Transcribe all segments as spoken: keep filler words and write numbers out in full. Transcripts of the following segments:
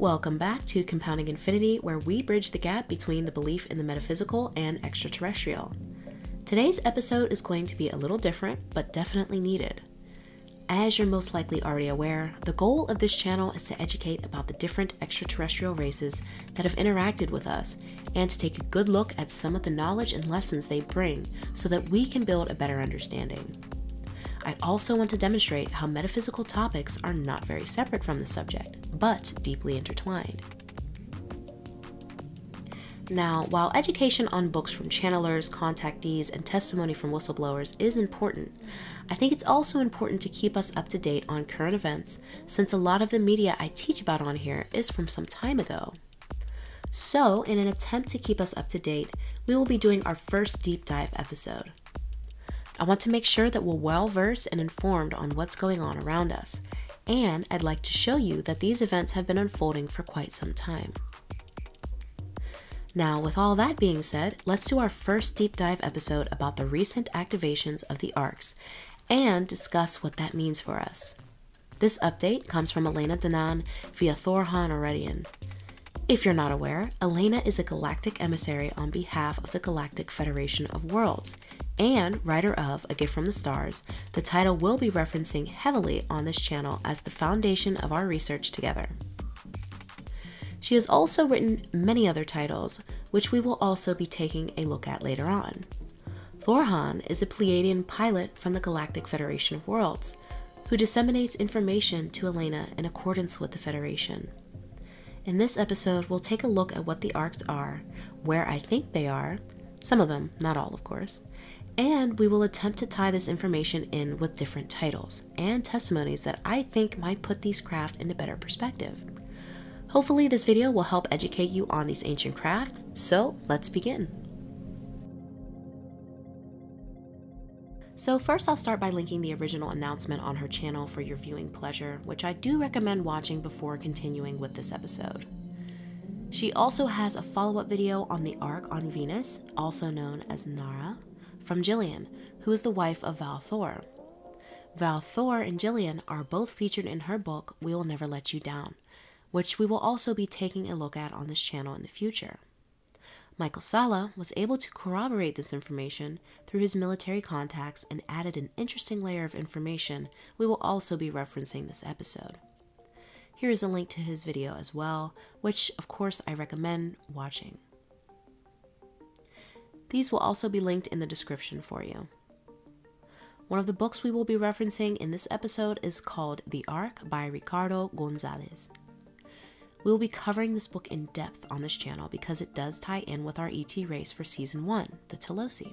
Welcome back to Compounding Infinity, where we bridge the gap between the belief in the metaphysical and extraterrestrial. Today's episode is going to be a little different, but definitely needed. As you're most likely already aware, the goal of this channel is to educate about the different extraterrestrial races that have interacted with us and to take a good look at some of the knowledge and lessons they bring so that we can build a better understanding. I also want to demonstrate how metaphysical topics are not very separate from the subject, but deeply intertwined. Now, while education on books from channelers, contactees, and testimony from whistleblowers is important, I think it's also important to keep us up to date on current events, since a lot of the media I teach about on here is from some time ago. So, in an attempt to keep us up to date, we will be doing our first deep dive episode. I want to make sure that we're well-versed and informed on what's going on around us, and I'd like to show you that these events have been unfolding for quite some time. Now, with all that being said, let's do our first deep dive episode about the recent activations of the Arks, and discuss what that means for us. This update comes from Elena Danaan via Thor Han Aredian. If you're not aware, Elena is a galactic emissary on behalf of the Galactic Federation of Worlds, and writer of A Gift from the Stars, the title we'll be referencing heavily on this channel as the foundation of our research together. She has also written many other titles, which we will also be taking a look at later on. Thor Han is a Pleiadian pilot from the Galactic Federation of Worlds, who disseminates information to Elena in accordance with the Federation. In this episode, we'll take a look at what the Arks are, where I think they are, some of them, not all of course, and we will attempt to tie this information in with different titles and testimonies that I think might put these craft into better perspective. Hopefully this video will help educate you on these ancient craft, so let's begin. So first I'll start by linking the original announcement on her channel for your viewing pleasure, which I do recommend watching before continuing with this episode. She also has a follow-up video on the Ark on Venus, also known as Nara, from Jillian, who is the wife of Val Thor. Val Thor and Jillian are both featured in her book, We Will Never Let You Down, which we will also be taking a look at on this channel in the future. Michael Salla was able to corroborate this information through his military contacts and added an interesting layer of information we will also be referencing this episode. Here is a link to his video as well, which of course I recommend watching. These will also be linked in the description for you. One of the books we will be referencing in this episode is called The Ark by Ricardo Gonzalez. We will be covering this book in depth on this channel because it does tie in with our E T race for Season one, the Telosi.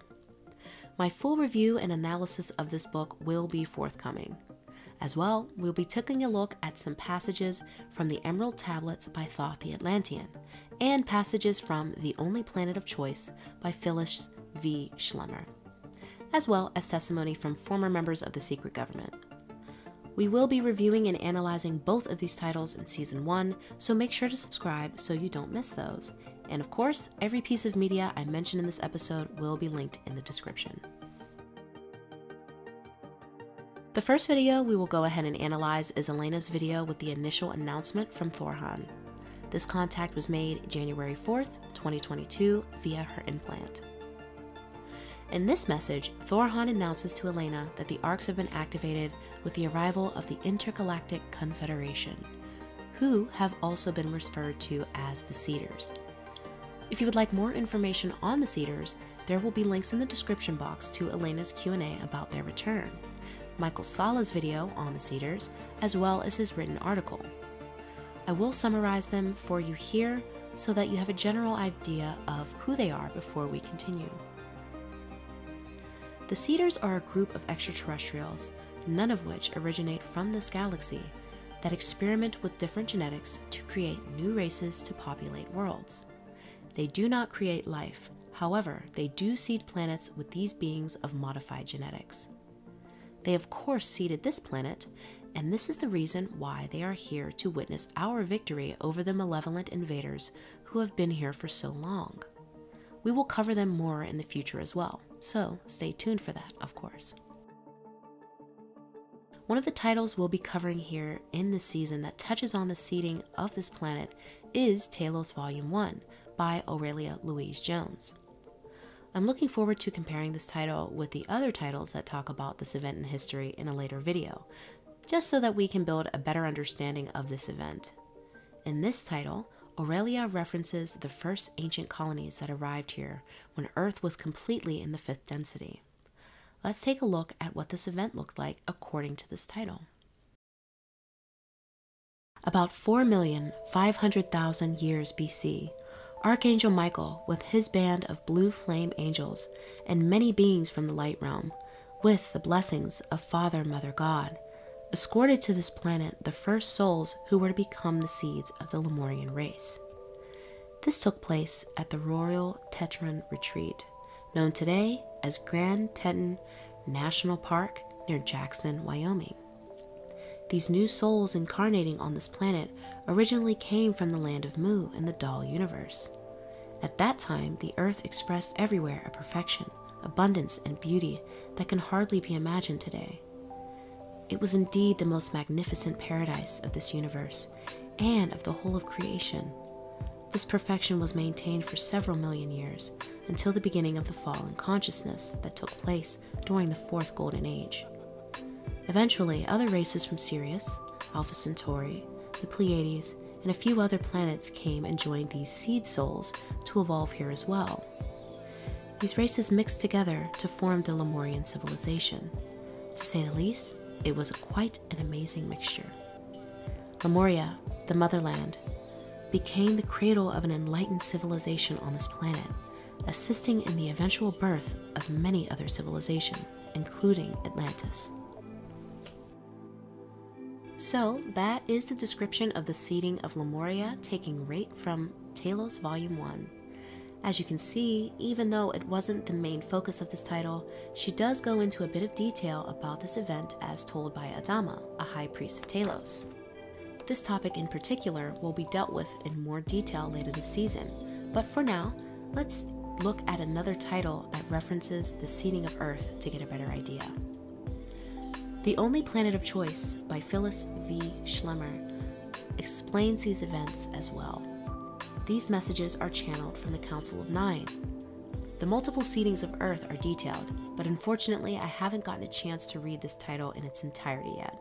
My full review and analysis of this book will be forthcoming. As well, we'll be taking a look at some passages from the Emerald Tablets by Thoth the Atlantean, and passages from The Only Planet of Choice by Phyllis V. Schlemmer, as well as testimony from former members of the secret government. We will be reviewing and analyzing both of these titles in Season one, so make sure to subscribe so you don't miss those. And of course, every piece of media I mentioned in this episode will be linked in the description. The first video we will go ahead and analyze is Elena's video with the initial announcement from Thor Han. This contact was made January fourth, twenty twenty-two via her implant. In this message, Thor Han announces to Elena that the Arks have been activated with the arrival of the Intergalactic Confederation, who have also been referred to as the Seeders. If you would like more information on the Seeders, there will be links in the description box to Elena's Q and A about their return, Michael Sala's video on the Seeders, as well as his written article. I will summarize them for you here so that you have a general idea of who they are before we continue. The Seeders are a group of extraterrestrials, none of which originate from this galaxy, that experiment with different genetics to create new races to populate worlds. They do not create life, however, they do seed planets with these beings of modified genetics. They of course seeded this planet, and this is the reason why they are here to witness our victory over the malevolent invaders who have been here for so long. We will cover them more in the future as well, so stay tuned for that, of course. One of the titles we'll be covering here in this season that touches on the seeding of this planet is Telos Volume one by Aurelia Louise Jones. I'm looking forward to comparing this title with the other titles that talk about this event in history in a later video, just so that we can build a better understanding of this event. In this title, Aurelia references the first ancient colonies that arrived here when Earth was completely in the fifth density. Let's take a look at what this event looked like according to this title. About four million five hundred thousand years B C, Archangel Michael, with his band of blue flame angels and many beings from the light realm, with the blessings of Father Mother God, escorted to this planet the first souls who were to become the seeds of the Lemurian race. This took place at the Royal Tetron Retreat, known today as Grand Teton National Park near Jackson, Wyoming. These new souls incarnating on this planet originally came from the land of Mu in the Dal universe. At that time, the Earth expressed everywhere a perfection, abundance, and beauty that can hardly be imagined today. It was indeed the most magnificent paradise of this universe and of the whole of creation. This perfection was maintained for several million years until the beginning of the fall in consciousness that took place during the fourth golden age. Eventually, other races from Sirius, Alpha Centauri, the Pleiades, and a few other planets came and joined these seed souls to evolve here as well. These races mixed together to form the Lemurian civilization. To say the least, it was quite an amazing mixture. Lemuria, the motherland, became the cradle of an enlightened civilization on this planet, assisting in the eventual birth of many other civilizations, including Atlantis. So that is the description of the seeding of Lemuria, taking right from Telos Volume one. As you can see, even though it wasn't the main focus of this title, she does go into a bit of detail about this event as told by Adama, a high priest of Telos. This topic in particular will be dealt with in more detail later this season, but for now, let's look at another title that references the seeding of Earth to get a better idea. The Only Planet of Choice by Phyllis V. Schlemmer explains these events as well. These messages are channeled from the Council of Nine. The multiple seedings of Earth are detailed, but unfortunately I haven't gotten a chance to read this title in its entirety yet.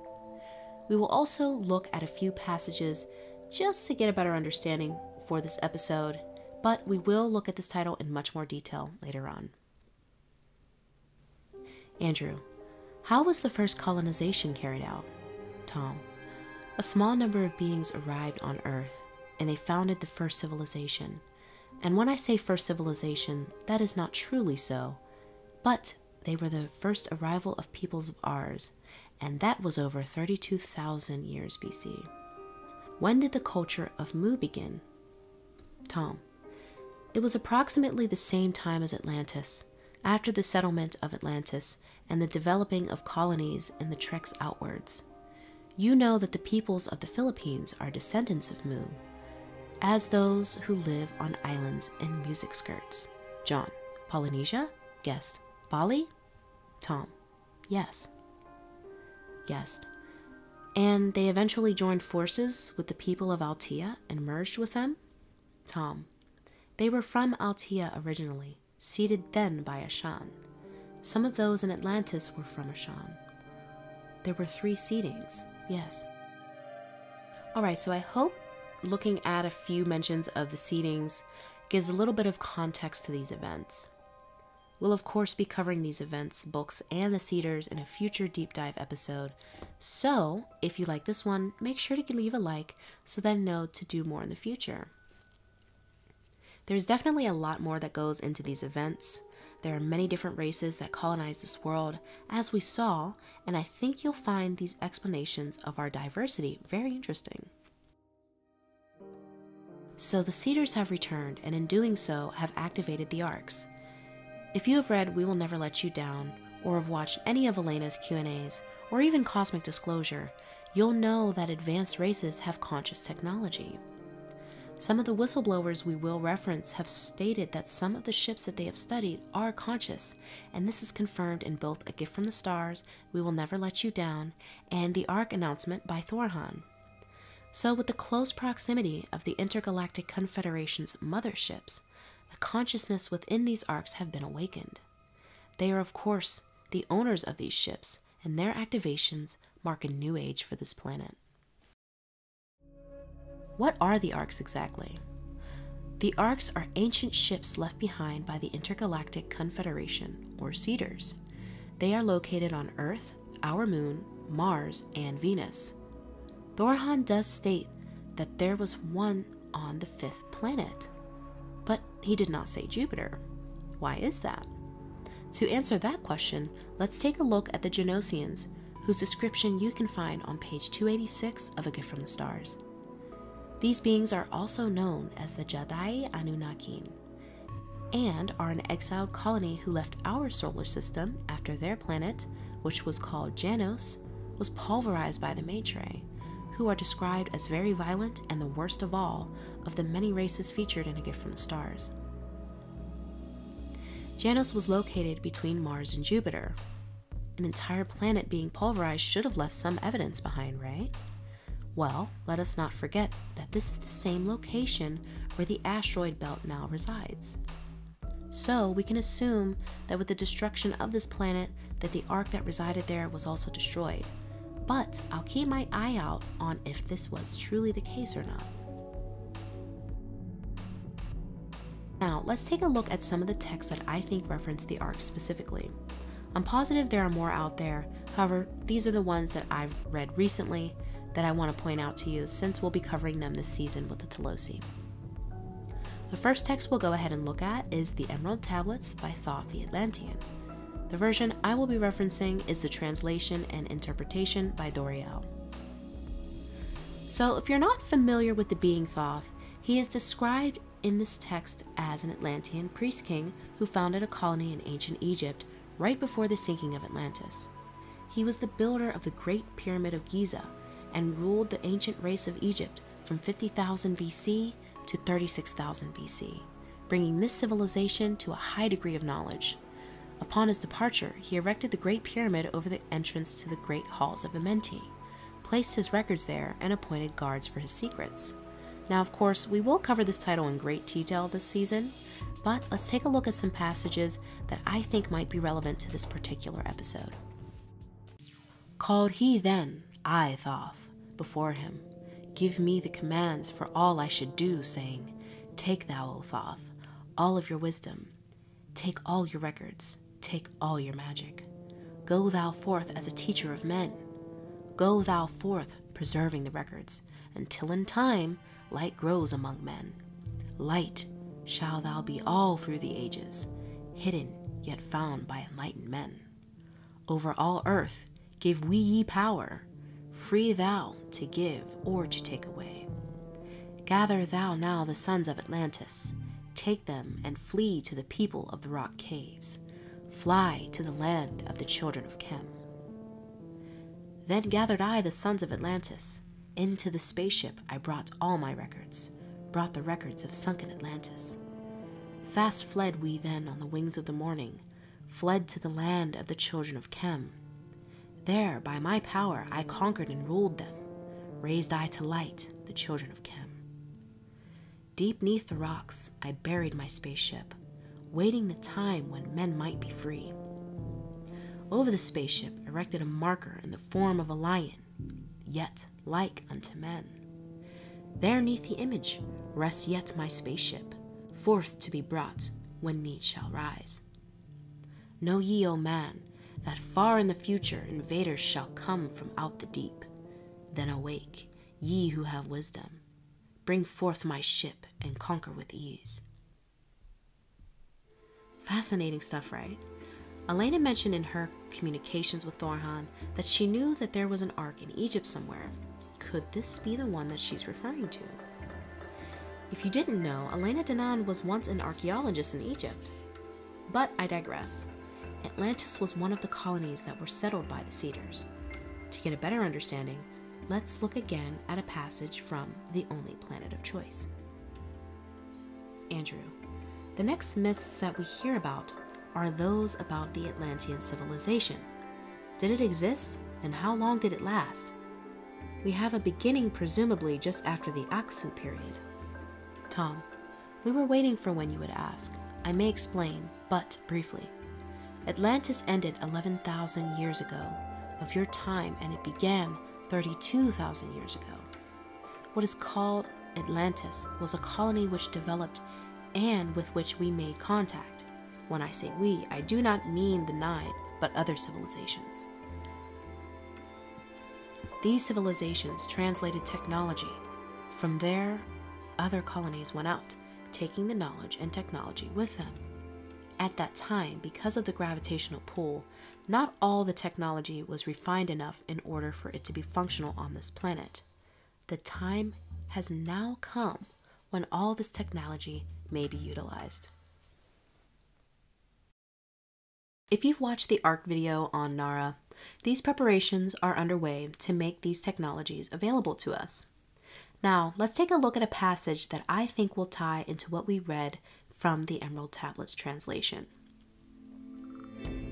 We will also look at a few passages just to get a better understanding for this episode, but we will look at this title in much more detail later on. Andrew, how was the first colonization carried out? Tom, a small number of beings arrived on Earth, and they founded the first civilization. And when I say first civilization, that is not truly so, but they were the first arrival of peoples of ours, and that was over thirty-two thousand years B C. When did the culture of Mu begin? Tom, it was approximately the same time as Atlantis, after the settlement of Atlantis and the developing of colonies and the treks outwards. You know that the peoples of the Philippines are descendants of Mu, as those who live on islands and music skirts. John, Polynesia? Guest, Bali? Tom, yes. Guest, and they eventually joined forces with the people of Altea and merged with them? Tom, they were from Altea originally, seeded then by Ashan. Some of those in Atlantis were from Ashan. There were three seedings, yes. Alright, so I hope looking at a few mentions of the seedings gives a little bit of context to these events. We'll of course be covering these events, books, and the Seeders in a future deep dive episode, so if you like this one, make sure to leave a like so that I know to do more in the future. There's definitely a lot more that goes into these events. There are many different races that colonize this world, as we saw, and I think you'll find these explanations of our diversity very interesting. So the Seeders have returned, and in doing so, have activated the Arks. If you have read We Will Never Let You Down, or have watched any of Elena's Q and A's, or even Cosmic Disclosure, you'll know that advanced races have conscious technology. Some of the whistleblowers we will reference have stated that some of the ships that they have studied are conscious, and this is confirmed in both A Gift from the Stars, We Will Never Let You Down, and the Ark announcement by Thor Han. So with the close proximity of the Intergalactic Confederation's motherships, the consciousness within these arcs have been awakened. They are, of course, the owners of these ships, and their activations mark a new age for this planet. What are the arcs exactly? The arcs are ancient ships left behind by the Intergalactic Confederation, or Seeders. They are located on Earth, our moon, Mars, and Venus. Thor Han does state that there was one on the fifth planet, but he did not say Jupiter. Why is that? To answer that question, let's take a look at the Genosians, whose description you can find on page two eighty-six of A Gift from the Stars. These beings are also known as the Jedi Anunnakin, and are an exiled colony who left our solar system after their planet, which was called Janos, was pulverized by the Maitre, who are described as very violent and the worst of all of the many races featured in A Gift from the Stars. Janos was located between Mars and Jupiter. An entire planet being pulverized should have left some evidence behind, right? Well, let us not forget that this is the same location where the asteroid belt now resides. So we can assume that with the destruction of this planet, that the ark that resided there was also destroyed. But I'll keep my eye out on if this was truly the case or not. Now, let's take a look at some of the texts that I think reference the ark specifically. I'm positive there are more out there, however, these are the ones that I've read recently that I want to point out to you since we'll be covering them this season with the Telosi. The first text we'll go ahead and look at is the Emerald Tablets by Thoth the Atlantean. The version I will be referencing is the translation and interpretation by Doriel. So if you're not familiar with the being Thoth, he is described in this text as an Atlantean priest king who founded a colony in ancient Egypt right before the sinking of Atlantis. He was the builder of the Great Pyramid of Giza, and ruled the ancient race of Egypt from fifty thousand B C to thirty-six thousand B C, bringing this civilization to a high degree of knowledge. Upon his departure, he erected the Great Pyramid over the entrance to the Great Halls of Amenti, placed his records there, and appointed guards for his secrets. Now, of course, we will cover this title in great detail this season, but let's take a look at some passages that I think might be relevant to this particular episode. Called he then, I, Thoth, before him, give me the commands for all I should do, saying, take thou, O Thoth, all of your wisdom, take all your records, take all your magic. Go thou forth as a teacher of men. Go thou forth preserving the records, until in time light grows among men. Light shall thou be all through the ages, hidden yet found by enlightened men. Over all earth give we ye power, free thou to give or to take away. Gather thou now the sons of Atlantis, take them and flee to the people of the rock caves, fly to the land of the children of Khem. Then gathered I the sons of Atlantis, into the spaceship I brought all my records, brought the records of sunken Atlantis. Fast fled we then on the wings of the morning, fled to the land of the children of Khem. There, by my power, I conquered and ruled them, raised I to light the children of Khem. Deep neath the rocks, I buried my spaceship, waiting the time when men might be free. Over the spaceship, erected a marker in the form of a lion, yet like unto men. There neath the image, rests yet my spaceship, forth to be brought when need shall rise. Know ye, O man, that far in the future invaders shall come from out the deep. Then awake, ye who have wisdom. Bring forth my ship and conquer with ease. Fascinating stuff, right? Elena mentioned in her communications with Thor Han that she knew that there was an ark in Egypt somewhere. Could this be the one that she's referring to? If you didn't know, Elena Danaan was once an archaeologist in Egypt. But I digress. Atlantis was one of the colonies that were settled by the Seeders. To get a better understanding, let's look again at a passage from The Only Planet of Choice. Andrew. The next myths that we hear about are those about the Atlantean civilization. Did it exist, and how long did it last? We have a beginning presumably just after the Aksu period. Tom, we were waiting for when you would ask. I may explain, but briefly. Atlantis ended eleven thousand years ago of your time, and it began thirty-two thousand years ago. What is called Atlantis was a colony which developed and with which we made contact. When I say we, I do not mean the nine, but other civilizations. These civilizations translated technology. From there, other colonies went out, taking the knowledge and technology with them. At that time, because of the gravitational pull, not all the technology was refined enough in order for it to be functional on this planet. The time has now come when all this technology may be utilized. If you've watched the Ark video on Nara, these preparations are underway to make these technologies available to us. Now, let's take a look at a passage that I think will tie into what we read from the Emerald Tablets translation.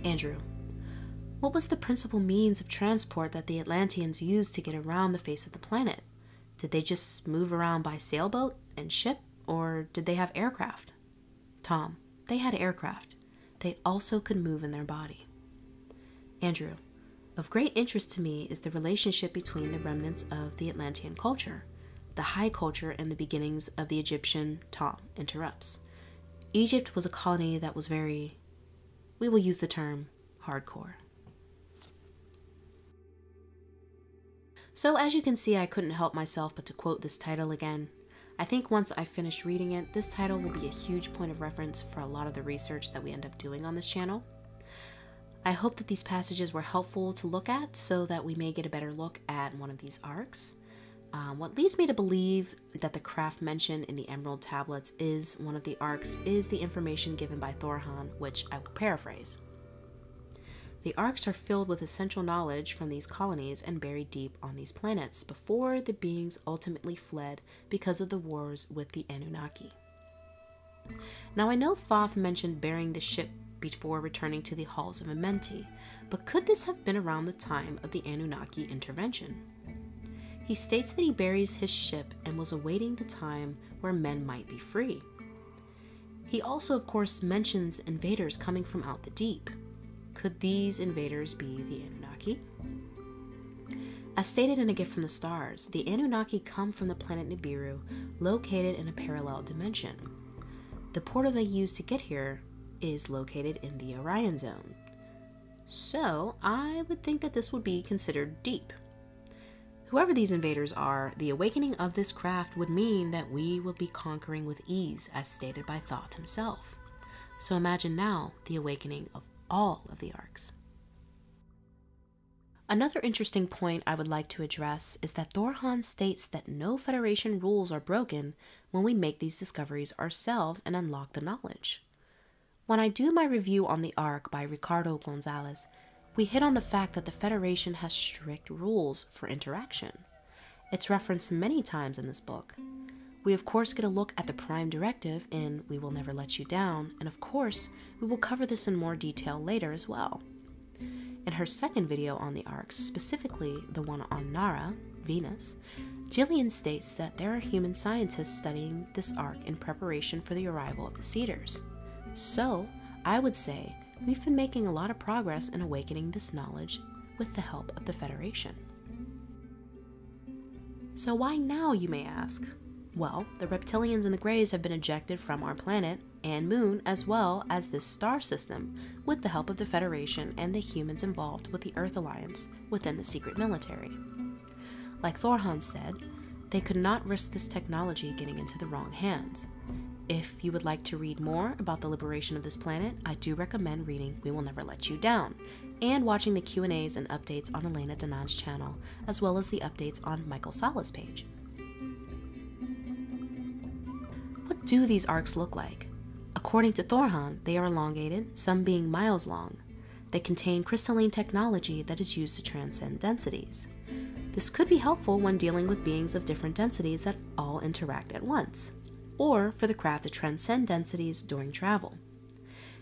Andrew, what was the principal means of transport that the Atlanteans used to get around the face of the planet? Did they just move around by sailboat and ship, or did they have aircraft? Tom, they had aircraft. They also could move in their body. Andrew, of great interest to me is the relationship between the remnants of the Atlantean culture, the high culture, and the beginnings of the Egyptian. Tom interrupts. Egypt was a colony that was very, we will use the term, hardcore. So as you can see, I couldn't help myself but to quote this title again. I think once I finish reading it, this title will be a huge point of reference for a lot of the research that we end up doing on this channel. I hope that these passages were helpful to look at so that we may get a better look at one of these arcs. Um, what leads me to believe that the craft mentioned in the Emerald Tablets is one of the arcs is the information given by Thor Han, which I will paraphrase. The arcs are filled with essential knowledge from these colonies and buried deep on these planets before the beings ultimately fled because of the wars with the Anunnaki. Now, I know Thoth mentioned burying the ship before returning to the halls of Amenti, but could this have been around the time of the Anunnaki intervention? He states that he buries his ship and was awaiting the time where men might be free. He also, of course, mentions invaders coming from out the deep. Could these invaders be the Anunnaki? As stated in A Gift from the Stars, the Anunnaki come from the planet Nibiru, located in a parallel dimension. The portal they used to get here is located in the Orion Zone. So, I would think that this would be considered deep. Whoever these invaders are, the awakening of this craft would mean that we will be conquering with ease, as stated by Thoth himself. So imagine now the awakening of all of the arcs. Another interesting point I would like to address is that Thor Han states that no Federation rules are broken when we make these discoveries ourselves and unlock the knowledge. When I do my review on the Ark by Ricardo Gonzalez, we hit on the fact that the Federation has strict rules for interaction. It's referenced many times in this book. We of course get a look at the Prime Directive in We Will Never Let You Down, and of course, we will cover this in more detail later as well. In her second video on the arcs, specifically the one on Nara, Venus, Jillian states that there are human scientists studying this arc in preparation for the arrival of the Seeders. So, I would say, we've been making a lot of progress in awakening this knowledge with the help of the Federation. So why now, you may ask? Well, the reptilians and the Greys have been ejected from our planet and moon, as well as this star system, with the help of the Federation and the humans involved with the Earth Alliance within the secret military. Like Thor Han said, they could not risk this technology getting into the wrong hands. If you would like to read more about the liberation of this planet, I do recommend reading We Will Never Let You Down, and watching the Q and A's and updates on Elena Danaan's channel, as well as the updates on Michael Sala's page. What do these arcs look like? According to Thor Han, they are elongated, some being miles long. They contain crystalline technology that is used to transcend densities. This could be helpful when dealing with beings of different densities that all interact at once. or for the craft to transcend densities during travel.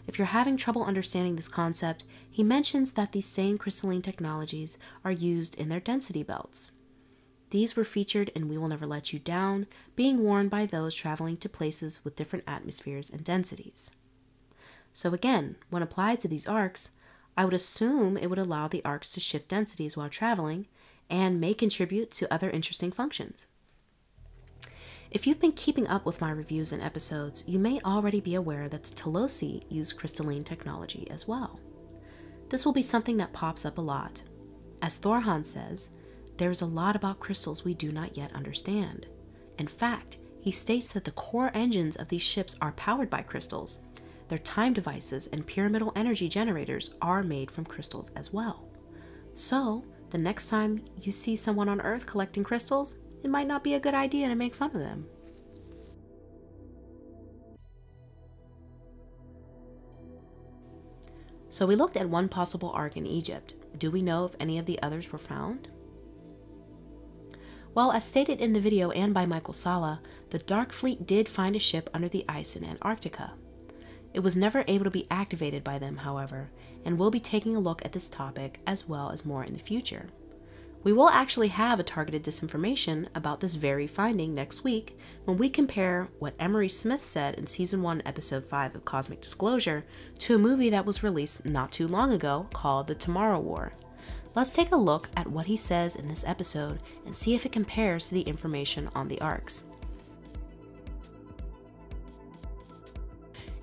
If you're having trouble understanding this concept, he mentions that these same crystalline technologies are used in their density belts. These were featured in We Will Never Let You Down, being worn by those traveling to places with different atmospheres and densities. So again, when applied to these arcs, I would assume it would allow the arcs to shift densities while traveling and may contribute to other interesting functions. If you've been keeping up with my reviews and episodes, you may already be aware that Telosi used crystalline technology as well. This will be something that pops up a lot. As Thor Han says, there is a lot about crystals we do not yet understand. In fact, he states that the core engines of these ships are powered by crystals. Their time devices and pyramidal energy generators are made from crystals as well. So, the next time you see someone on Earth collecting crystals, it might not be a good idea to make fun of them. So we looked at one possible ark in Egypt. Do we know if any of the others were found? Well, as stated in the video and by Michael Salla, the Dark Fleet did find a ship under the ice in Antarctica. It was never able to be activated by them, however, and we'll be taking a look at this topic as well as more in the future. We will actually have a targeted disinformation about this very finding next week when we compare what Emery Smith said in Season one, Episode five of Cosmic Disclosure to a movie that was released not too long ago called The Tomorrow War. Let's take a look at what he says in this episode and see if it compares to the information on the arcs.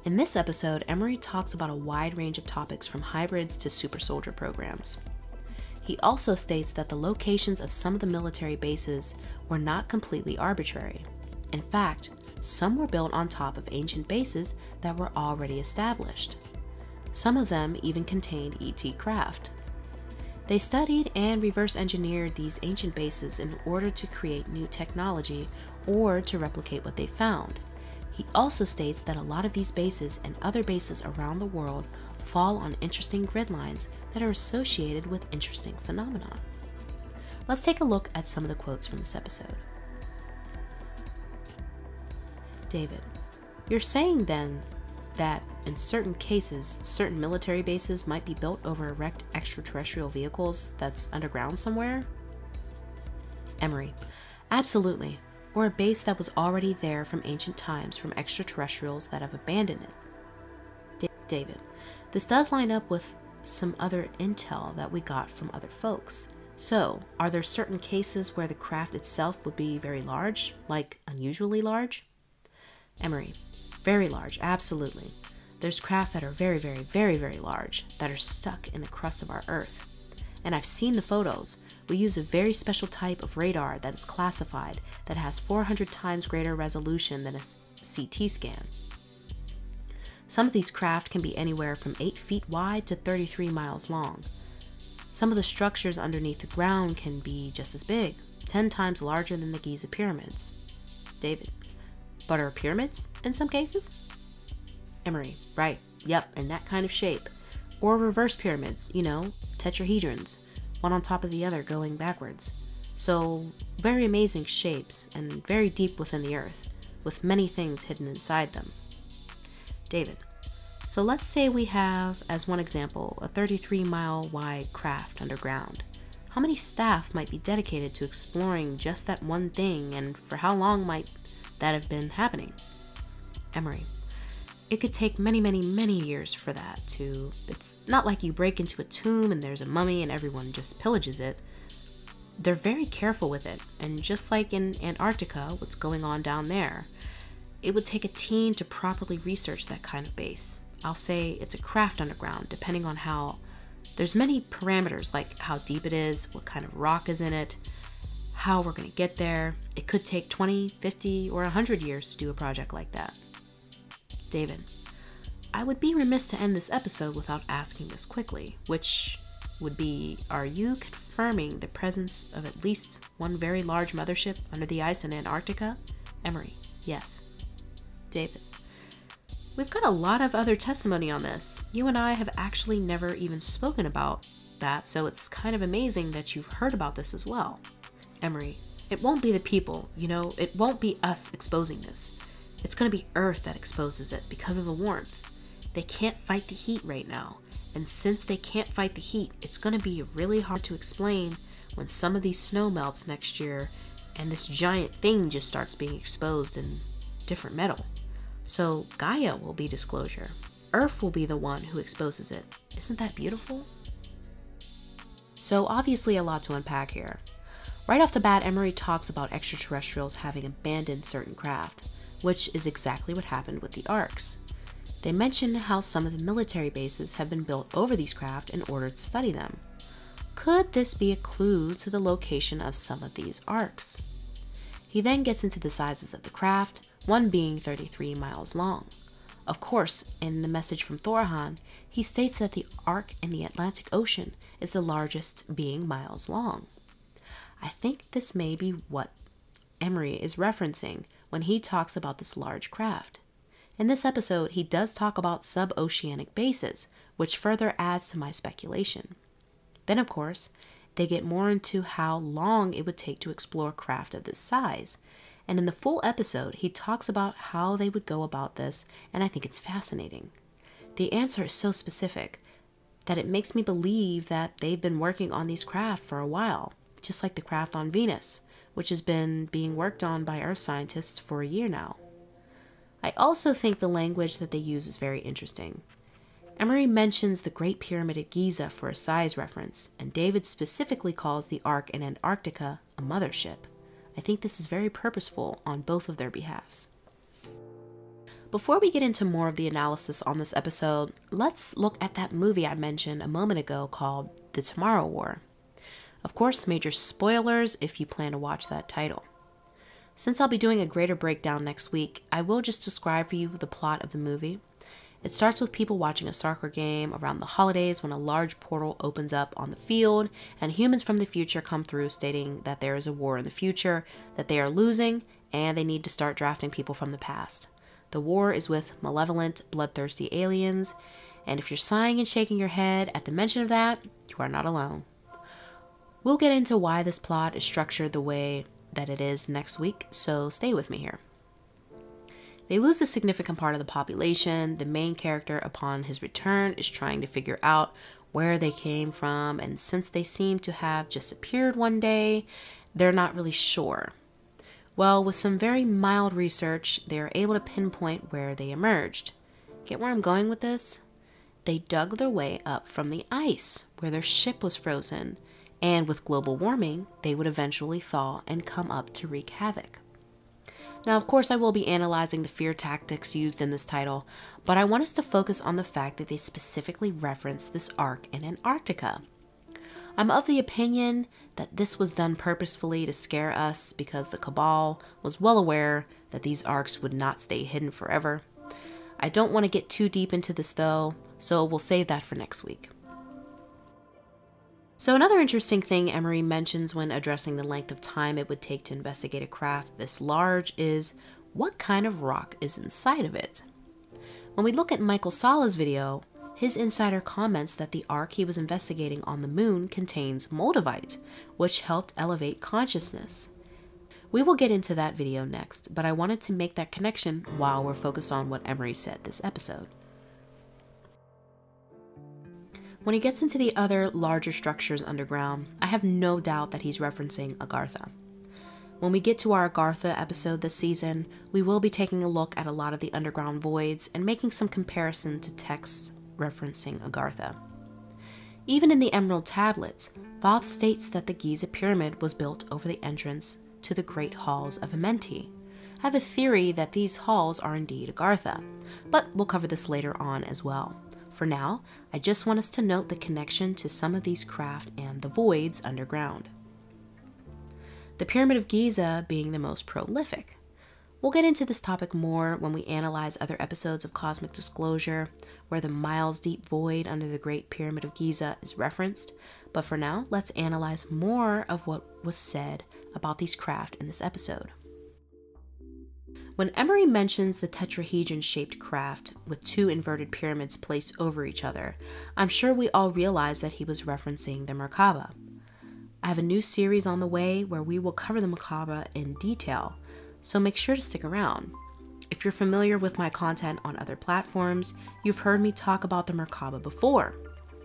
In this episode, Emery talks about a wide range of topics from hybrids to super soldier programs. He also states that the locations of some of the military bases were not completely arbitrary. In fact, some were built on top of ancient bases that were already established. Some of them even contained E T craft. They studied and reverse engineered these ancient bases in order to create new technology or to replicate what they found. He also states that a lot of these bases and other bases around the world fall on interesting grid lines that are associated with interesting phenomena. Let's take a look at some of the quotes from this episode. David, you're saying then that in certain cases, certain military bases might be built over wrecked extraterrestrial vehicles that's underground somewhere? Emery, absolutely. Or a base that was already there from ancient times from extraterrestrials that have abandoned it. Da- David, this does line up with some other intel that we got from other folks. So, are there certain cases where the craft itself would be very large, like unusually large? Emery, very large, absolutely. There's craft that are very, very, very, very large that are stuck in the crust of our Earth. And I've seen the photos. We use a very special type of radar that is classified, that has four hundred times greater resolution than a C T scan. Some of these craft can be anywhere from eight feet wide to thirty-three miles long. Some of the structures underneath the ground can be just as big, ten times larger than the Giza pyramids. David, but are pyramids in some cases? Emery, right, yep, in that kind of shape. Or reverse pyramids, you know, tetrahedrons, one on top of the other going backwards. So very amazing shapes and very deep within the Earth, with many things hidden inside them. David, so let's say we have, as one example, a thirty-three mile wide craft underground. How many staff might be dedicated to exploring just that one thing, and for how long might that have been happening? Emery, it could take many, many, many years for that to, it's not like you break into a tomb and there's a mummy and everyone just pillages it. They're very careful with it, and just like in Antarctica, what's going on down there, it would take a team to properly research that kind of base. I'll say it's a craft underground, depending on how, there's many parameters, like how deep it is, what kind of rock is in it, how we're gonna get there. It could take twenty, fifty, or a hundred years to do a project like that. David, I would be remiss to end this episode without asking this quickly, which would be, are you confirming the presence of at least one very large mothership under the ice in Antarctica? Emery, yes. David, we've got a lot of other testimony on this. You and I have actually never even spoken about that, so it's kind of amazing that you've heard about this as well. Emery, it won't be the people, you know, it won't be us exposing this. It's going to be Earth that exposes it because of the warmth. They can't fight the heat right now, and since they can't fight the heat, it's going to be really hard to explain when some of these snow melts next year and this giant thing just starts being exposed in different metal. So Gaia will be disclosure. Earth will be the one who exposes it. Isn't that beautiful? So obviously a lot to unpack here. Right off the bat, Emery talks about extraterrestrials having abandoned certain craft, which is exactly what happened with the Arks. They mention how some of the military bases have been built over these craft in order to study them. Could this be a clue to the location of some of these Arks? He then gets into the sizes of the craft, one being thirty-three miles long. Of course, in the message from Thor Han, he states that the Ark in the Atlantic Ocean is the largest, being miles long. I think this may be what Emery is referencing when he talks about this large craft. In this episode, he does talk about sub-oceanic bases, which further adds to my speculation. Then, of course, they get more into how long it would take to explore craft of this size, and in the full episode, he talks about how they would go about this, and I think it's fascinating. The answer is so specific that it makes me believe that they've been working on these craft for a while, just like the craft on Venus, which has been being worked on by Earth scientists for a year now. I also think the language that they use is very interesting. Emery mentions the Great Pyramid at Giza for a size reference, and David specifically calls the Ark in Antarctica a mothership. I think this is very purposeful on both of their behalves. Before we get into more of the analysis on this episode, let's look at that movie I mentioned a moment ago called The Tomorrow War. Of course, major spoilers if you plan to watch that title. Since I'll be doing a greater breakdown next week, I will just describe for you the plot of the movie. It starts with people watching a soccer game around the holidays when a large portal opens up on the field and humans from the future come through stating that there is a war in the future, that they are losing, and they need to start drafting people from the past. The war is with malevolent, bloodthirsty aliens, and if you're sighing and shaking your head at the mention of that, you are not alone. We'll get into why this plot is structured the way that it is next week, so stay with me here. They lose a significant part of the population. The main character, upon his return, is trying to figure out where they came from, and since they seem to have just appeared one day, they're not really sure. Well, with some very mild research, they are able to pinpoint where they emerged. Get where I'm going with this? They dug their way up from the ice, where their ship was frozen, and with global warming, they would eventually thaw and come up to wreak havoc. Now, of course, I will be analyzing the fear tactics used in this title, but I want us to focus on the fact that they specifically reference this Ark in Antarctica. I'm of the opinion that this was done purposefully to scare us because the Cabal was well aware that these Arks would not stay hidden forever. I don't want to get too deep into this though, so we'll save that for next week. So another interesting thing Emery mentions when addressing the length of time it would take to investigate a craft this large is what kind of rock is inside of it. When we look at Michael Sala's video, his insider comments that the Ark he was investigating on the moon contains Moldavite, which helped elevate consciousness. We will get into that video next, but I wanted to make that connection while we're focused on what Emery said this episode. When he gets into the other larger structures underground, I have no doubt that he's referencing Agartha. When we get to our Agartha episode this season, we will be taking a look at a lot of the underground voids and making some comparison to texts referencing Agartha. Even in the Emerald Tablets, Thoth states that the Giza Pyramid was built over the entrance to the Great Halls of Amenti. I have a theory that these halls are indeed Agartha, but we'll cover this later on as well. For now, I just want us to note the connection to some of these craft and the voids underground. The Pyramid of Giza being the most prolific. We'll get into this topic more when we analyze other episodes of Cosmic Disclosure, where the miles-deep void under the Great Pyramid of Giza is referenced, but for now, let's analyze more of what was said about these craft in this episode. When Emery mentions the tetrahedron-shaped craft with two inverted pyramids placed over each other, I'm sure we all realize that he was referencing the Merkaba. I have a new series on the way where we will cover the Merkaba in detail, so make sure to stick around. If you're familiar with my content on other platforms, you've heard me talk about the Merkaba before.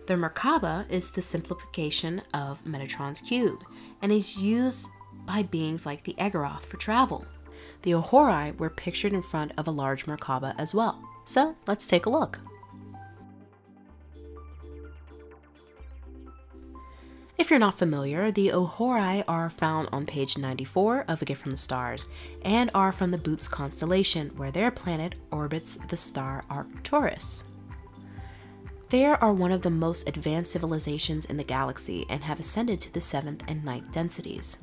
The Merkaba is the simplification of Metatron's cube and is used by beings like the Egaroth for travel. The Ohori were pictured in front of a large Merkaba as well. So let's take a look. If you're not familiar, the Ohori are found on page ninety-four of A Gift from the Stars and are from the Bootes constellation, where their planet orbits the star Arcturus. They are one of the most advanced civilizations in the galaxy and have ascended to the seventh and ninth densities.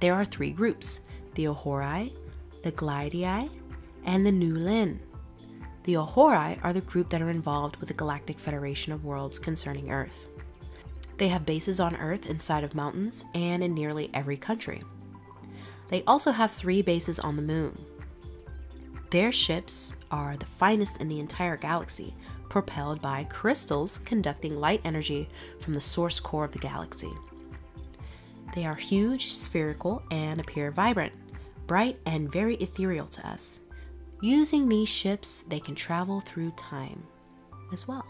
There are three groups: the Ohori, the Glidii, and the New Lin. The Ohori are the group that are involved with the Galactic Federation of Worlds concerning Earth. They have bases on Earth inside of mountains and in nearly every country. They also have three bases on the moon. Their ships are the finest in the entire galaxy, propelled by crystals conducting light energy from the source core of the galaxy. They are huge, spherical, and appear vibrant, bright, and very ethereal to us. Using these ships, they can travel through time as well.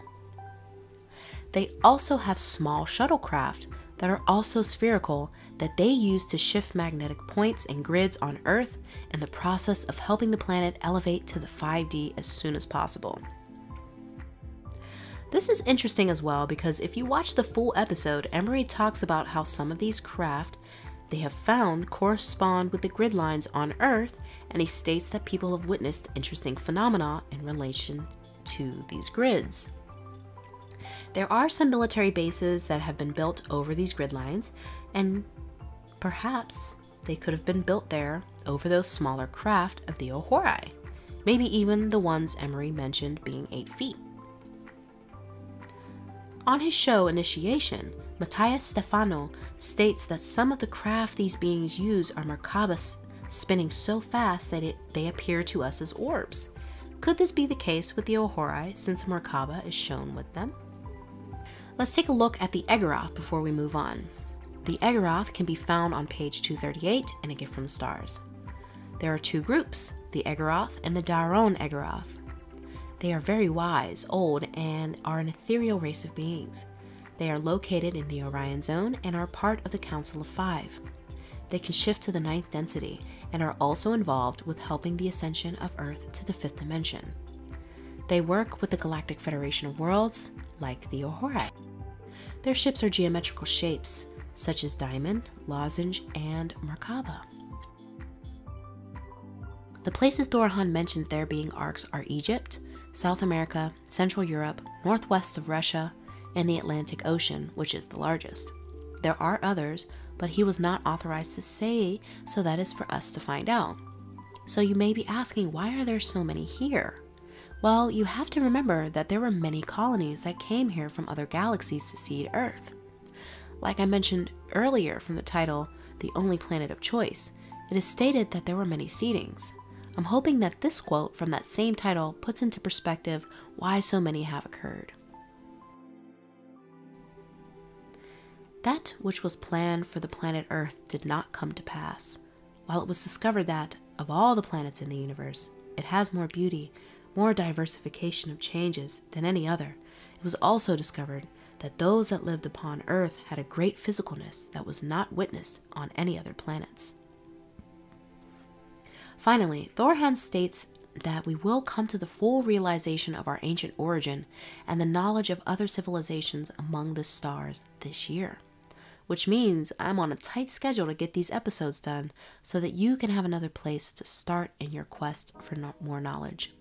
They also have small shuttlecraft that are also spherical that they use to shift magnetic points and grids on Earth in the process of helping the planet elevate to the five D as soon as possible. This is interesting as well because if you watch the full episode, Emery talks about how some of these craft they have found correspond with the grid lines on Earth, and he states that people have witnessed interesting phenomena in relation to these grids. There are some military bases that have been built over these grid lines, and perhaps they could have been built there over those smaller craft of the Ohori, maybe even the ones Emery mentioned being eight feet. On his show Initiation, Matthias Stefano states that some of the craft these beings use are Merkabas spinning so fast that it, they appear to us as orbs. Could this be the case with the Ohori since Merkaba is shown with them? Let's take a look at the Egaroth before we move on. The Egaroth can be found on page two thirty-eight in A Gift from the Stars. There are two groups, the Egaroth and the Daron Egaroth. They are very wise, old, and are an ethereal race of beings. They are located in the Orion Zone and are part of the Council of Five. They can shift to the ninth density and are also involved with helping the ascension of Earth to the fifth dimension. They work with the Galactic Federation of Worlds, like the Ohori. Their ships are geometrical shapes, such as diamond, lozenge, and Merkaba. The places Thor Han mentions there being arcs are Egypt, South America, Central Europe, northwest of Russia, and the Atlantic Ocean, which is the largest. There are others, but he was not authorized to say, so that is for us to find out. So you may be asking, why are there so many here? Well, you have to remember that there were many colonies that came here from other galaxies to seed Earth. Like I mentioned earlier from the title, The Only Planet of Choice, it is stated that there were many seedings. I'm hoping that this quote from that same title puts into perspective why so many have occurred. That which was planned for the planet Earth did not come to pass, while it was discovered that, of all the planets in the universe, it has more beauty, more diversification of changes than any other. It was also discovered that those that lived upon Earth had a great physicalness that was not witnessed on any other planets. Finally, Thor Han states that we will come to the full realization of our ancient origin and the knowledge of other civilizations among the stars this year, which means I'm on a tight schedule to get these episodes done so that you can have another place to start in your quest for no- more knowledge.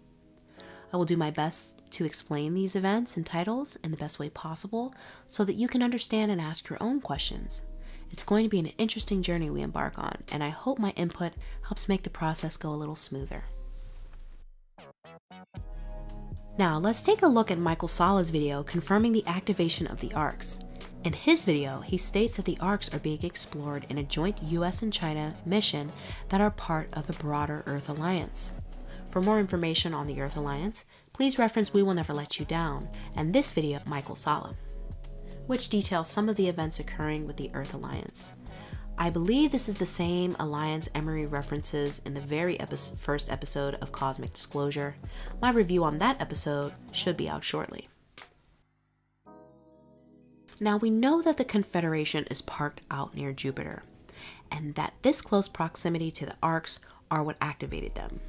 I will do my best to explain these events and titles in the best way possible so that you can understand and ask your own questions. It's going to be an interesting journey we embark on, and I hope my input helps make the process go a little smoother. Now, let's take a look at Michael Salla's video confirming the activation of the arcs. In his video, he states that the arcs are being explored in a joint U S and China mission that are part of the broader Earth Alliance. For more information on the Earth Alliance, please reference We Will Never Let You Down and this video of Michael Salla, which details some of the events occurring with the Earth Alliance. I believe this is the same alliance Emery references in the very epi- first episode of Cosmic Disclosure. My review on that episode should be out shortly. Now we know that the Confederation is parked out near Jupiter, and that this close proximity to the Arks are what activated them.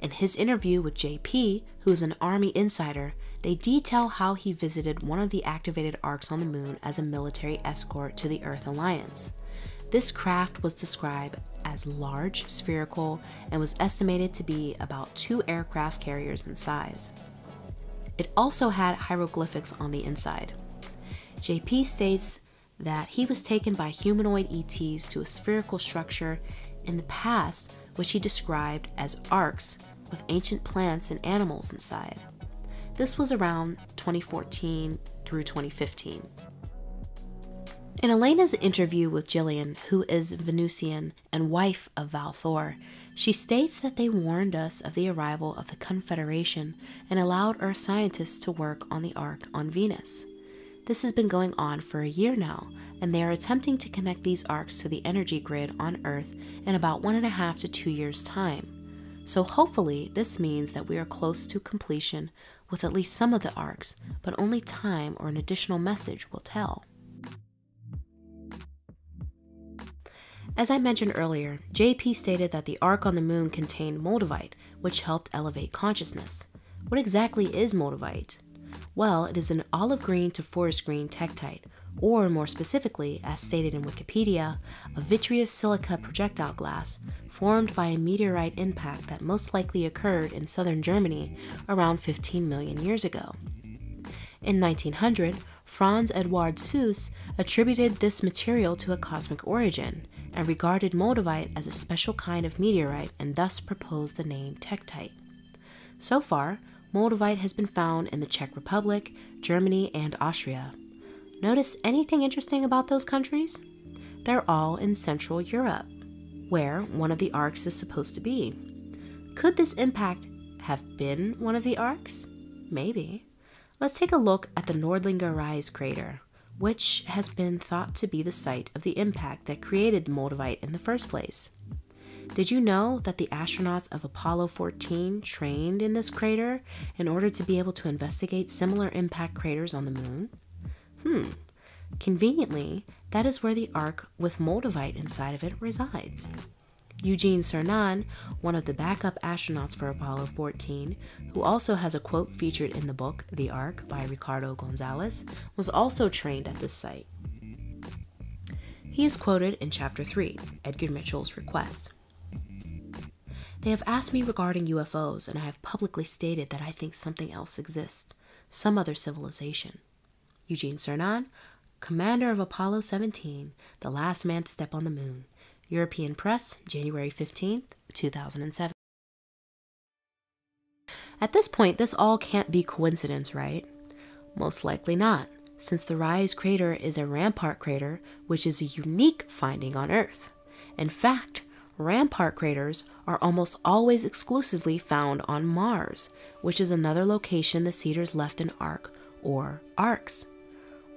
In his interview with J P, who is an Army insider, they detail how he visited one of the activated Arks on the moon as a military escort to the Earth Alliance. This craft was described as large, spherical, and was estimated to be about two aircraft carriers in size. It also had hieroglyphics on the inside. J P states that he was taken by humanoid E Ts to a spherical structure in the past, which he described as arcs with ancient plants and animals inside. This was around twenty fourteen through twenty fifteen. In Elena's interview with Jillian, who is Venusian and wife of Val Thor, she states that they warned us of the arrival of the Confederation and allowed Earth scientists to work on the Ark on Venus. This has been going on for a year now, and they are attempting to connect these Arks to the energy grid on Earth in about one and a half to two years' time. So hopefully this means that we are close to completion with at least some of the Arks, but only time or an additional message will tell. As I mentioned earlier, J P stated that the Ark on the moon contained Moldavite, which helped elevate consciousness. What exactly is Moldavite? Well, it is an olive green to forest green tektite, or more specifically, as stated in Wikipedia, a vitreous silica projectile glass formed by a meteorite impact that most likely occurred in southern Germany around fifteen million years ago. In nineteen hundred, Franz Eduard Suess attributed this material to a cosmic origin, and regarded Moldavite as a special kind of meteorite and thus proposed the name tektite. So far, Moldavite has been found in the Czech Republic, Germany, and Austria. Notice anything interesting about those countries? They're all in Central Europe, where one of the Arks is supposed to be. Could this impact have been one of the Arks? Maybe. Let's take a look at the Nordlinger Ries crater, which has been thought to be the site of the impact that created Moldavite in the first place. Did you know that the astronauts of Apollo fourteen trained in this crater in order to be able to investigate similar impact craters on the moon? Hmm, conveniently, that is where the Ark with Moldavite inside of it resides. Eugene Cernan, one of the backup astronauts for Apollo fourteen, who also has a quote featured in the book The Ark by Ricardo Gonzalez, was also trained at this site. He is quoted in Chapter three, Edgar Mitchell's Request. They have asked me regarding U F Os, and I have publicly stated that I think something else exists, some other civilization. Eugene Cernan, commander of Apollo seventeen, the last man to step on the moon. European Press, January fifteenth, two thousand seven. At this point, this all can't be coincidence, right? Most likely not, since the Ries crater is a rampart crater, which is a unique finding on Earth. In fact, rampart craters are almost always exclusively found on Mars, which is another location the Seeders left an ark or arcs.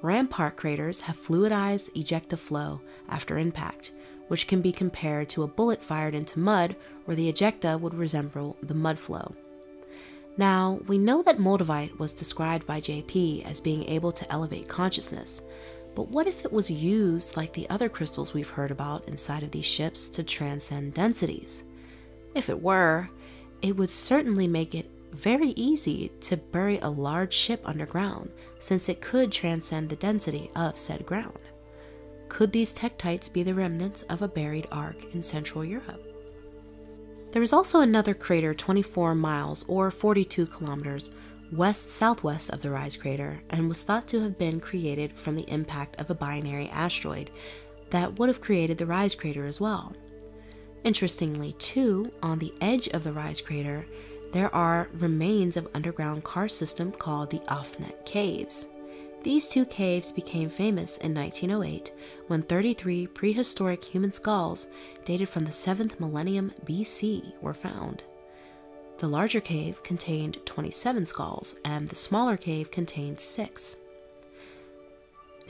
Rampart craters have fluidized ejecta flow after impact, which can be compared to a bullet fired into mud where the ejecta would resemble the mud flow. Now, we know that Moldavite was described by J P as being able to elevate consciousness, but what if it was used like the other crystals we've heard about inside of these ships to transcend densities? If it were, it would certainly make it very easy to bury a large ship underground, since it could transcend the density of said ground. Could these tektites be the remnants of a buried ark in Central Europe? There is also another crater twenty-four miles or forty-two kilometers west-southwest of the Ries crater, and was thought to have been created from the impact of a binary asteroid that would have created the Ries crater as well. Interestingly too, on the edge of the Ries crater, there are remains of underground karst system called the Afnet Caves. These two caves became famous in nineteen oh eight when thirty-three prehistoric human skulls dated from the seventh millennium B C were found. The larger cave contained twenty-seven skulls and the smaller cave contained six.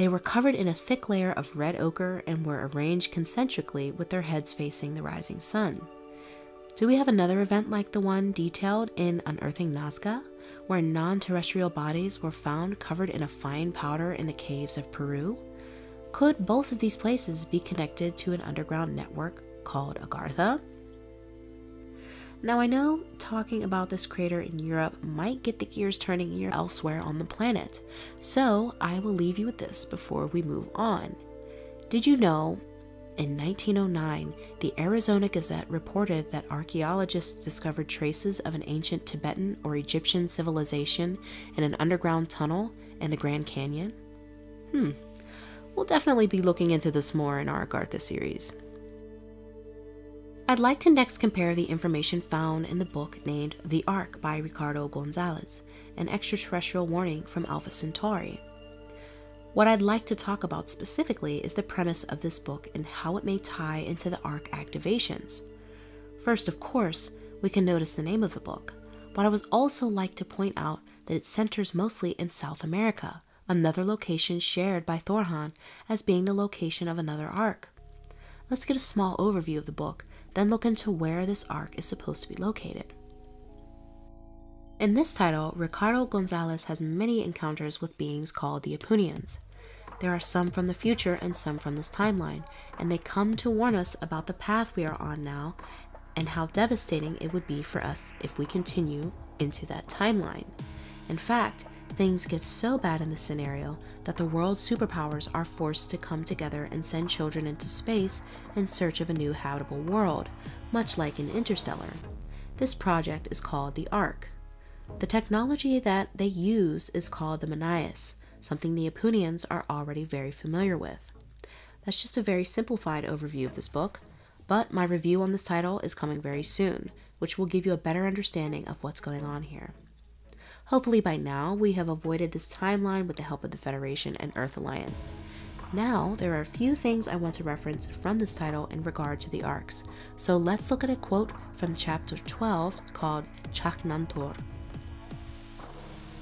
They were covered in a thick layer of red ochre and were arranged concentrically with their heads facing the rising sun. Do we have another event like the one detailed in Unearthing Nazca, where non-terrestrial bodies were found covered in a fine powder in the caves of Peru? Could both of these places be connected to an underground network called Agartha? Now I know talking about this crater in Europe might get the gears turning here elsewhere on the planet, so I will leave you with this before we move on. Did you know, in nineteen oh nine, the Arizona Gazette reported that archaeologists discovered traces of an ancient Tibetan or Egyptian civilization in an underground tunnel in the Grand Canyon? Hmm, we'll definitely be looking into this more in our Agartha series. I'd like to next compare the information found in the book named The Ark by Ricardo Gonzalez, an extraterrestrial warning from Alpha Centauri. What I'd like to talk about specifically is the premise of this book and how it may tie into the Ark activations. First, of course, we can notice the name of the book, but I would also like to point out that it centers mostly in South America, another location shared by Thor Han as being the location of another Ark. Let's get a small overview of the book, then look into where this Ark is supposed to be located. In this title, Ricardo Gonzalez has many encounters with beings called the Apunians. There are some from the future and some from this timeline, and they come to warn us about the path we are on now and how devastating it would be for us if we continue into that timeline. In fact, things get so bad in this scenario that the world's superpowers are forced to come together and send children into space in search of a new habitable world, much like in Interstellar. This project is called the Ark. The technology that they use is called the Menais, something the Apunians are already very familiar with. That's just a very simplified overview of this book, but my review on this title is coming very soon, which will give you a better understanding of what's going on here. Hopefully by now, we have avoided this timeline with the help of the Federation and Earth Alliance. Now, there are a few things I want to reference from this title in regard to the Arks, so let's look at a quote from chapter twelve called Chaknantor.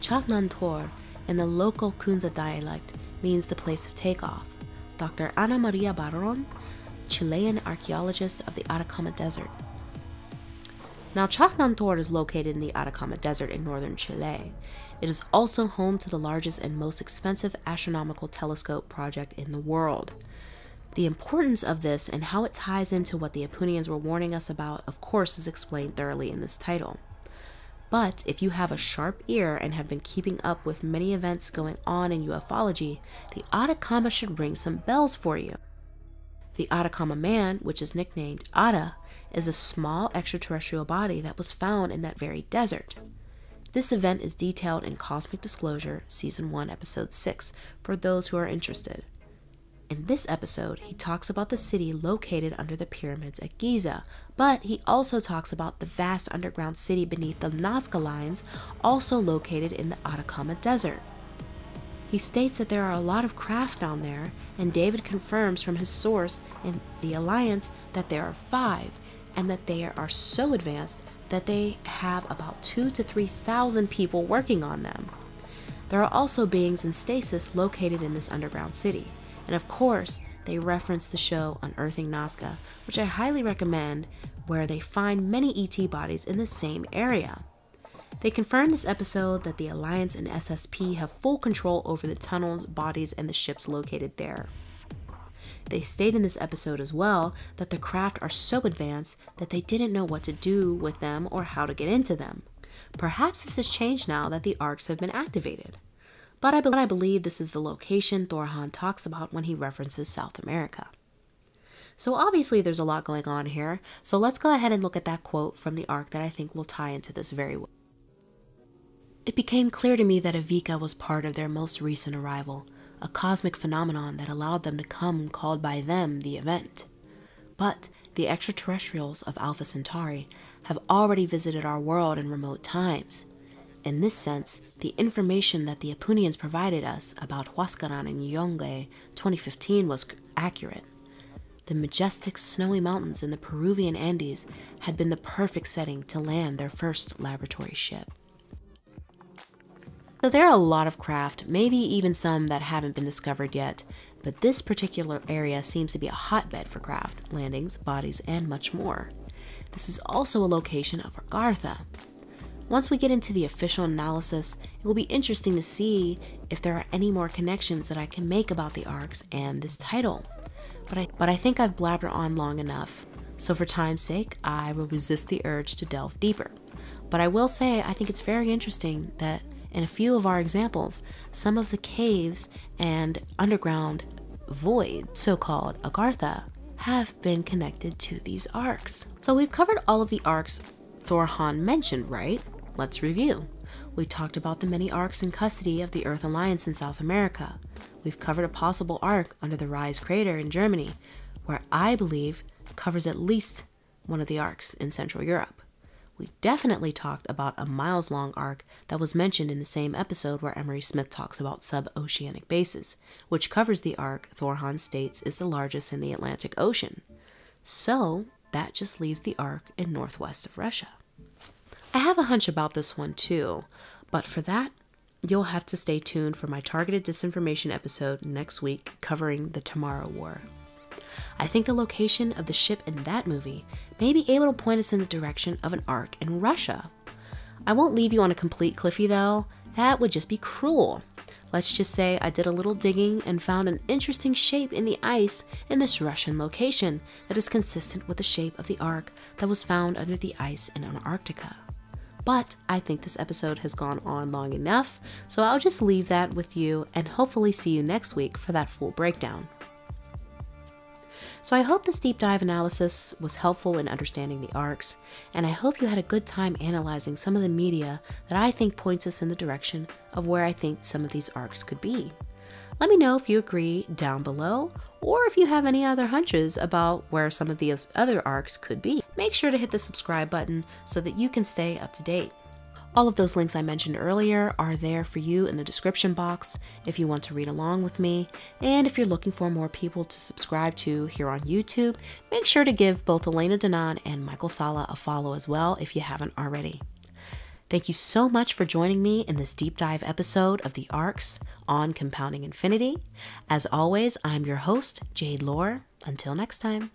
Chaknantor, in the local Kunza dialect, means the place of takeoff. Doctor Ana Maria Barron, Chilean archaeologist of the Atacama Desert. Now, Chaknantor is located in the Atacama Desert in northern Chile. It is also home to the largest and most expensive astronomical telescope project in the world. The importance of this and how it ties into what the Apunians were warning us about, of course, is explained thoroughly in this title. But if you have a sharp ear and have been keeping up with many events going on in ufology, the Atacama should ring some bells for you. The Atacama Man, which is nicknamed Ata, is a small extraterrestrial body that was found in that very desert. This event is detailed in Cosmic Disclosure, Season one, Episode six, for those who are interested. In this episode, he talks about the city located under the pyramids at Giza, but he also talks about the vast underground city beneath the Nazca Lines, also located in the Atacama Desert. He states that there are a lot of craft down there, and David confirms from his source in the Alliance that there are five, and that they are so advanced that they have about two to three thousand people working on them. There are also beings in stasis located in this underground city, and of course, they reference the show Unearthing Nazca, which I highly recommend, where they find many E T bodies in the same area. They confirm this episode that the Alliance and S S P have full control over the tunnels, bodies, and the ships located there. They state in this episode as well that the craft are so advanced that they didn't know what to do with them or how to get into them. Perhaps this has changed now that the Arks have been activated. But I, be I believe this is the location Thor Han talks about when he references South America. So obviously there's a lot going on here, so let's go ahead and look at that quote from the Ark that I think will tie into this very well. It became clear to me that Avika was part of their most recent arrival, a cosmic phenomenon that allowed them to come called by them the event. But the extraterrestrials of Alpha Centauri have already visited our world in remote times. In this sense, the information that the Apunians provided us about Huascaran and Yongle twenty fifteen was accurate. The majestic snowy mountains in the Peruvian Andes had been the perfect setting to land their first laboratory ship. Now there are a lot of craft, maybe even some that haven't been discovered yet, but this particular area seems to be a hotbed for craft, landings, bodies, and much more. This is also a location of Argartha. Once we get into the official analysis, it will be interesting to see if there are any more connections that I can make about the Arks and this title. But I, but I think I've blabbered on long enough, so for time's sake, I will resist the urge to delve deeper. But I will say I think it's very interesting that in a few of our examples, some of the caves and underground voids, so-called Argartha, have been connected to these arcs. So we've covered all of the arcs Thor Han mentioned, right? Let's review. We talked about the many arcs in custody of the Earth Alliance in South America. We've covered a possible arc under the Ries crater in Germany, where I believe covers at least one of the arcs in Central Europe. We definitely talked about a miles-long arc that was mentioned in the same episode where Emery Smith talks about sub-oceanic bases, which covers the arc Thor Han states is the largest in the Atlantic Ocean. So that just leaves the arc in northwest of Russia. I have a hunch about this one too, but for that, you'll have to stay tuned for my targeted disinformation episode next week covering the Tomorrow War. I think the location of the ship in that movie may be able to point us in the direction of an arc in Russia. I won't leave you on a complete cliffy though, that would just be cruel. Let's just say I did a little digging and found an interesting shape in the ice in this Russian location that is consistent with the shape of the arc that was found under the ice in Antarctica. But I think this episode has gone on long enough, so I'll just leave that with you and hopefully see you next week for that full breakdown. So I hope this deep dive analysis was helpful in understanding the arcs, and I hope you had a good time analyzing some of the media that I think points us in the direction of where I think some of these arcs could be. Let me know if you agree down below, or if you have any other hunches about where some of these other arcs could be. Make sure to hit the subscribe button so that you can stay up to date. All of those links I mentioned earlier are there for you in the description box if you want to read along with me. And if you're looking for more people to subscribe to here on YouTube, make sure to give both Elena Danaan and Michael Salla a follow as well if you haven't already. Thank you so much for joining me in this deep dive episode of The Arcs on Compounding Infinity. As always, I'm your host, Jade Lore. Until next time.